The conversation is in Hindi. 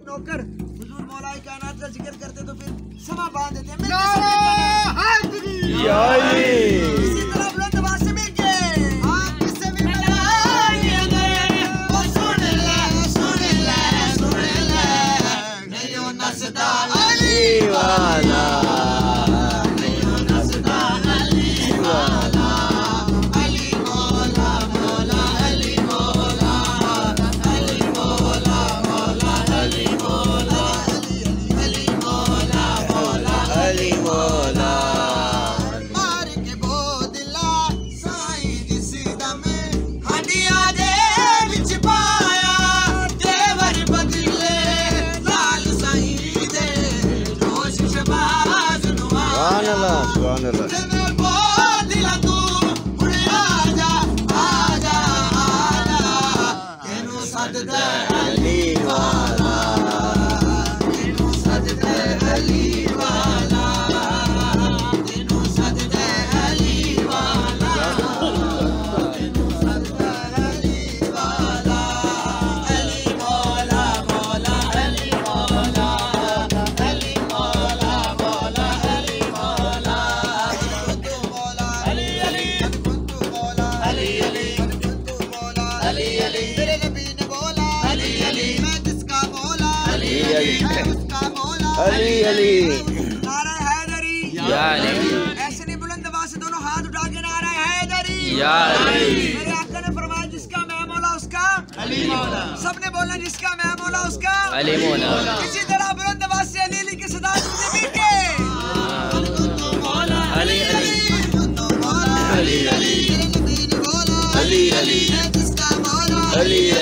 नौकर हुजूर मौलाए कायनात का जिक्र करते तो फिर समा बांध देते हैं। इसी तरह बुलंद आवाज से मिल गए आप से भी ओ सुन ले नहीं हो नसदा अली वाला, नहीं हो नसदा अली वाला। अली मौला मौला अली मौला, अली मौला मौला अली मौला, अली मौला मौला अली मौला। मार के बोदला साईं जिस दम हडिया दे विच पाया, देवर बदले लाल साईं दे जोश शबाज नुआ। सुभान अल्लाह, सुभान अल्लाह। Ali wala, tenu sadde Ali wala, tenu sadde Ali wala, tenu sadde Ali wala, Ali wala wala Ali wala, Ali wala wala Ali wala, tu wala Ali Ali, tu wala Ali Ali, tu wala Ali Ali, tere nabi ne bola Ali Ali, मैं जिसका मौला Ali Ali, मैं उसका मौला Ali Ali। नारा हैदरी या अली, ऐसे नहीं बुलंद आवाज से दोनों हाथ उठा के नारा हैदरी या अली। मेरे आका ने फरमाया जिसका मैं मौला उसका अली मौला, सबने बोला जिसका मैं मौला उसका अली मौला। इसी तरह बुलंद आवाज से अली अली की सदा सुनते मिल के तू मौला अली अली, तू मौला अली अली, तेरे नबी ने बोला अली अली, मैं जिसका मौला अली।